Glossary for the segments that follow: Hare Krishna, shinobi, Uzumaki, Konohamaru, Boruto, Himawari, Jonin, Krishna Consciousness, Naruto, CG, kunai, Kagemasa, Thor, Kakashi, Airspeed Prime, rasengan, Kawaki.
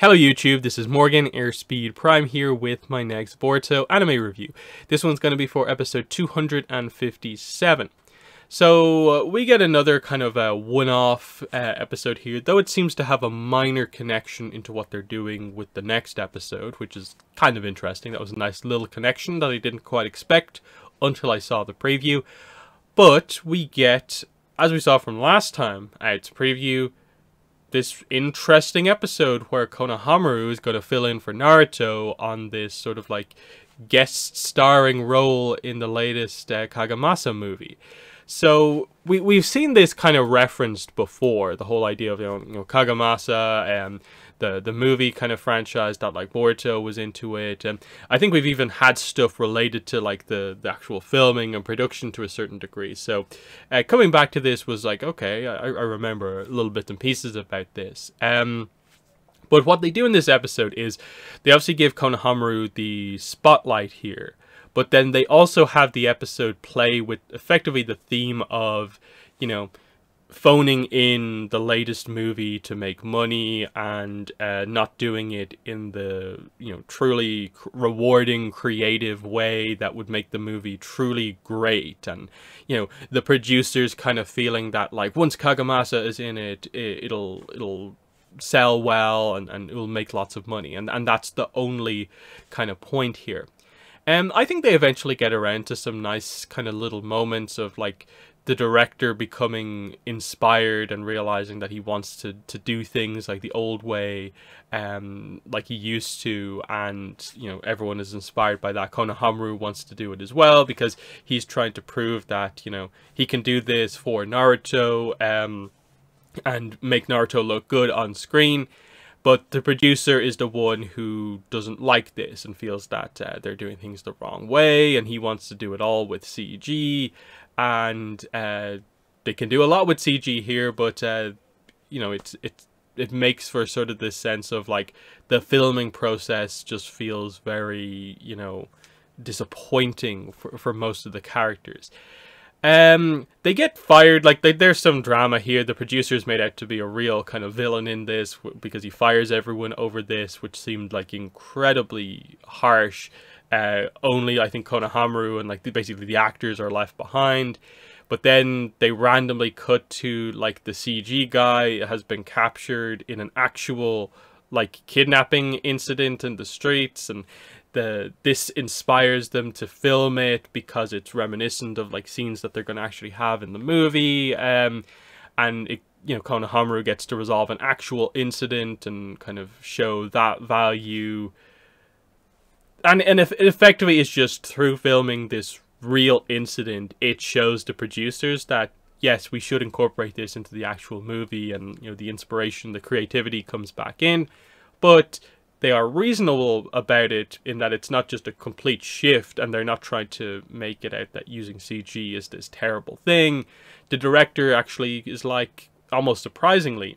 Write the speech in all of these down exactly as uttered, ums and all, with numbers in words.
Hello YouTube, this is Morgan, Airspeed Prime here with my next Boruto anime review. This one's going to be for episode two hundred fifty-seven. So uh, we get another kind of a one-off uh, episode here, though it seems to have a minor connection into what they're doing with the next episode, which is kind of interesting. That was a nice little connection that I didn't quite expect until I saw the preview. But we get, as we saw from last time, it's preview, this interesting episode where Konohamaru is going to fill in for Naruto on this sort of like guest starring role in the latest uh, Kagemasa movie. So we, we've seen this kind of referenced before, the whole idea of, you know, you know Kagemasa and the, the movie kind of franchise that like Boruto was into it. And I think we've even had stuff related to like the, the actual filming and production to a certain degree. So uh, coming back to this was like, okay, I, I remember little bits and pieces about this. Um, but what they do in this episode is they obviously give Konohamaru the spotlight here. But then they also have the episode play with effectively the theme of, you know, phoning in the latest movie to make money and uh, not doing it in the, you know, truly rewarding, creative way that would make the movie truly great. And, you know, the producers kind of feeling that, like, once Kagemasa is in it, it it'll, it'll sell well and, and it'll make lots of money. And, and that's the only kind of point here. Um, I think they eventually get around to some nice kind of little moments of like the director becoming inspired and realizing that he wants to, to do things like the old way, um, like he used to, and, you know, everyone is inspired by that. Konohamaru wants to do it as well because he's trying to prove that, you know, he can do this for Naruto um, and make Naruto look good on screen. But the producer is the one who doesn't like this and feels that uh, they're doing things the wrong way, and he wants to do it all with C G, and uh, they can do a lot with C G here, but uh, you know, it's it's it makes for sort of this sense of like the filming process just feels very, you know, disappointing for for most of the characters. Um, they get fired, like, they, there's some drama here. The producer's made out to be a real kind of villain in this because he fires everyone over this, which seemed, like, incredibly harsh. Uh, only, I think, Konohamaru and, like, the, basically the actors are left behind. But then they randomly cut to, like, the C G guy has been captured in an actual, like, kidnapping incident in the streets, and the this inspires them to film it because it's reminiscent of like scenes that they're going to actually have in the movie, um and it, you know, Konohamaru gets to resolve an actual incident and kind of show that value, and and if effectively it's just through filming this real incident, it shows the producers that yes, we should incorporate this into the actual movie, and, you know, the inspiration, the creativity comes back in, but they are reasonable about it in that it's not just a complete shift, and they're not trying to make it out that using C G is this terrible thing. The director actually is like, almost surprisingly,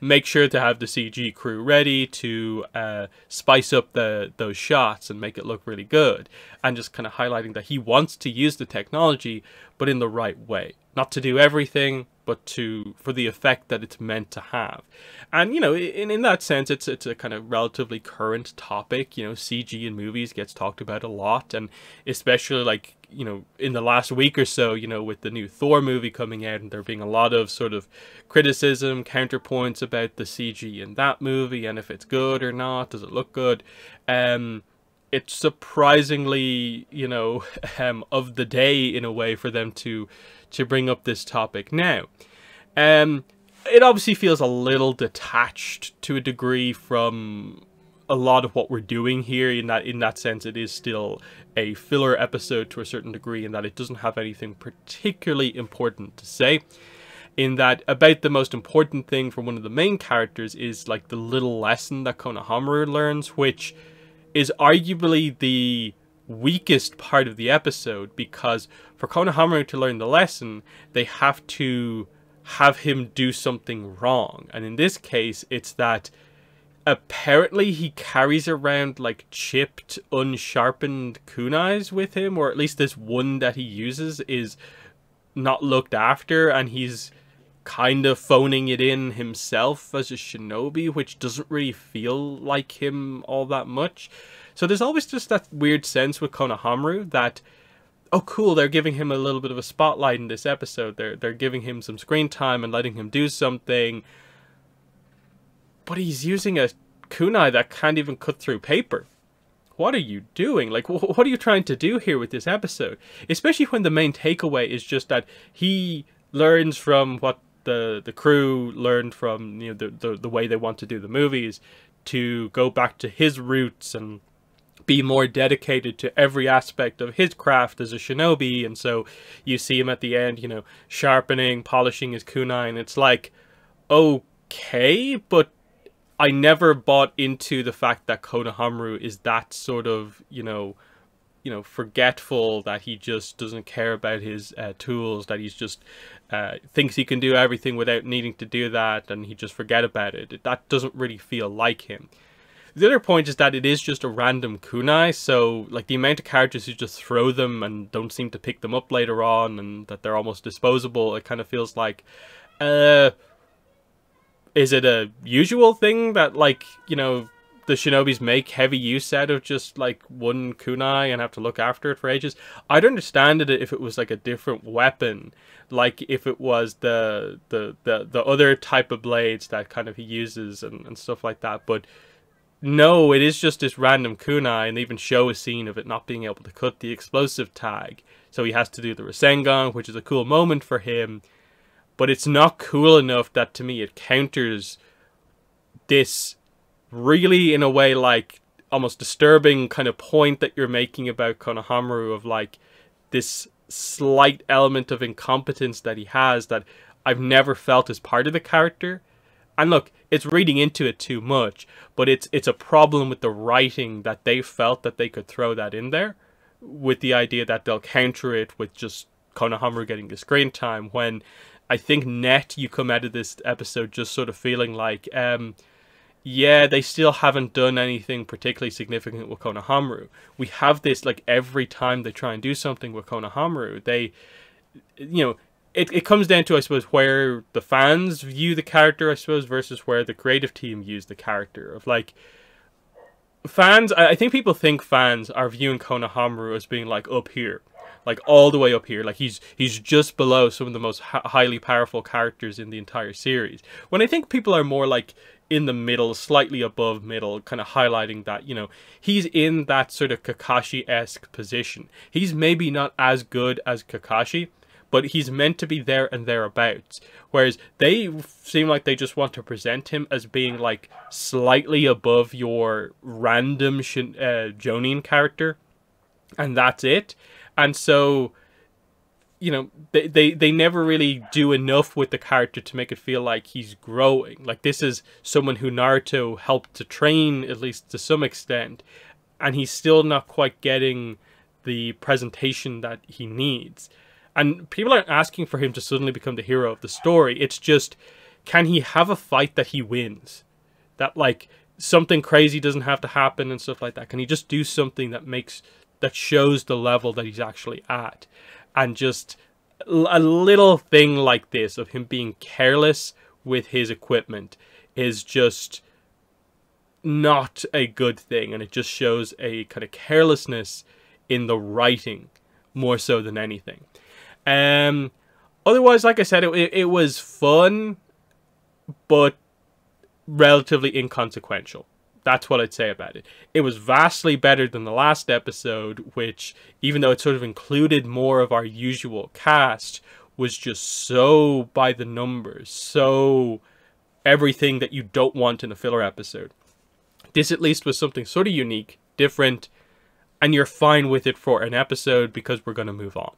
make sure to have the C G crew ready to uh, spice up the those shots and make it look really good. And just kind of highlighting that he wants to use the technology, but in the right way. Not to do everything, but to for the effect that it's meant to have. And, you know, in, in that sense, it's it's a kind of relatively current topic. You know, C G in movies gets talked about a lot, and especially, like, you know, in the last week or so, you know, with the new Thor movie coming out and there being a lot of sort of criticism, counterpoints about the C G in that movie and if it's good or not, does it look good? Um, it's surprisingly, you know, um, of the day in a way for them to to bring up this topic now. Um, it obviously feels a little detached to a degree from a lot of what we're doing here, in that in that sense it is still a filler episode to a certain degree, in that it doesn't have anything particularly important to say, in that about the most important thing for one of the main characters is like the little lesson that Konohamaru learns, which is arguably the weakest part of the episode, because for Konohamaru to learn the lesson they have to have him do something wrong, and in this case it's that apparently he carries around like chipped, unsharpened kunais with him, or at least this one that he uses is not looked after, and he's kind of phoning it in himself as a shinobi, which doesn't really feel like him all that much. So there's always just that weird sense with Konohamaru that, oh cool, they're giving him a little bit of a spotlight in this episode. They're, they're giving him some screen time and letting him do something. But he's using a kunai that can't even cut through paper. What are you doing? Like, what are you trying to do here with this episode? Especially when the main takeaway is just that he learns from what the the crew learned from, you know, the, the, the way they want to do the movies, to go back to his roots and be more dedicated to every aspect of his craft as a shinobi. And so you see him at the end, you know, sharpening, polishing his kunai, and it's like, okay, but I never bought into the fact that Konohamaru is that sort of, you know, you know, forgetful, that he just doesn't care about his uh, tools, that he's just uh, thinks he can do everything without needing to do that, and he just forget about it. That doesn't really feel like him. The other point is that it is just a random kunai, so like the amount of characters who just throw them and don't seem to pick them up later on, and that they're almost disposable, it kind of feels like, uh... is it a usual thing that, like, you know, the shinobis make heavy use out of just, like, one kunai and have to look after it for ages? I'd understand it if it was, like, a different weapon. Like, if it was the the, the, the other type of blades that kind of he uses and, and stuff like that. But, no, it is just this random kunai, and they even show a scene of it not being able to cut the explosive tag. So he has to do the rasengan, which is a cool moment for him. But it's not cool enough that, to me, it counters this really, in a way, like, almost disturbing kind of point that you're making about Konohamaru, of, like, this slight element of incompetence that he has that I've never felt as part of the character. And look, it's reading into it too much, but it's it's a problem with the writing that they felt that they could throw that in there, with the idea that they'll counter it with just Konohamaru getting the screen time, when I think net you come out of this episode just sort of feeling like, um, yeah, they still haven't done anything particularly significant with Konohamaru. We have this, like, every time they try and do something with Konohamaru, they, you know, it, it comes down to, I suppose, where the fans view the character, I suppose, versus where the creative team views the character. Of, like, fans, I, I think people think fans are viewing Konohamaru as being, like, up here. Like, all the way up here. Like, he's he's just below some of the most ha highly powerful characters in the entire series. When I think people are more, like, in the middle, slightly above middle, kind of highlighting that, you know, he's in that sort of Kakashi-esque position. He's maybe not as good as Kakashi, but he's meant to be there and thereabouts. Whereas they seem like they just want to present him as being, like, slightly above your random shin uh, Jonin character. And that's it. And so, you know, they, they, they never really do enough with the character to make it feel like he's growing. Like, this is someone who Naruto helped to train, at least to some extent. And he's still not quite getting the presentation that he needs. And people aren't asking for him to suddenly become the hero of the story. It's just, can he have a fight that he wins? That, like, something crazy doesn't have to happen and stuff like that. Can he just do something that makes... that shows the level that he's actually at? And just a little thing like this of him being careless with his equipment is just not a good thing, and it just shows a kind of carelessness in the writing more so than anything. Um, otherwise, like I said, it, it was fun, but relatively inconsequential. That's what I'd say about it. It was vastly better than the last episode, which, even though it sort of included more of our usual cast, was just so by the numbers, so everything that you don't want in a filler episode. This at least was something sort of unique, different, and you're fine with it for an episode because we're going to move on.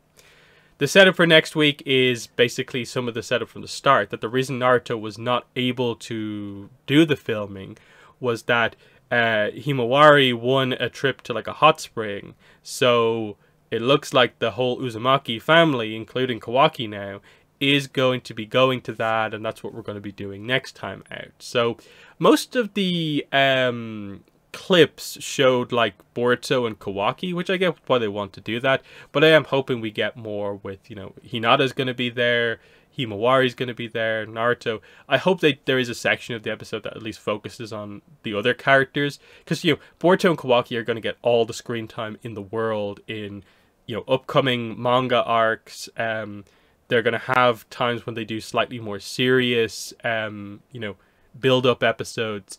The setup for next week is basically some of the setup from the start, that the reason Naruto was not able to do the filming was that uh, Himawari won a trip to, like, a hot spring. So it looks like the whole Uzumaki family, including Kawaki now, is going to be going to that, and that's what we're going to be doing next time out. So most of the um, clips showed, like, Boruto and Kawaki, which I get why they want to do that, but I am hoping we get more with, you know, Hinata's going to be there, Himawari's going to be there, Naruto. I hope they, there is a section of the episode that at least focuses on the other characters. Because, you know, Boruto and Kawaki are going to get all the screen time in the world in, you know, upcoming manga arcs. Um, they're going to have times when they do slightly more serious, um, you know, build-up episodes.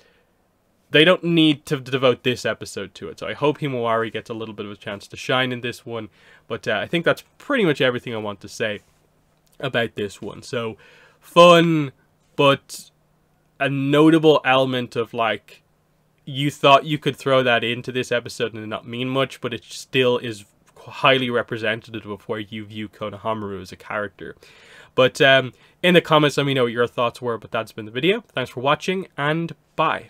They don't need to devote this episode to it. So I hope Himawari gets a little bit of a chance to shine in this one. But uh, I think that's pretty much everything I want to say about this one. So, fun, but a notable element of, like, you thought you could throw that into this episode and not mean much, but it still is highly representative of where you view Konohamaru as a character. But um, in the comments, let me know what your thoughts were. But that's been the video. Thanks for watching, and bye.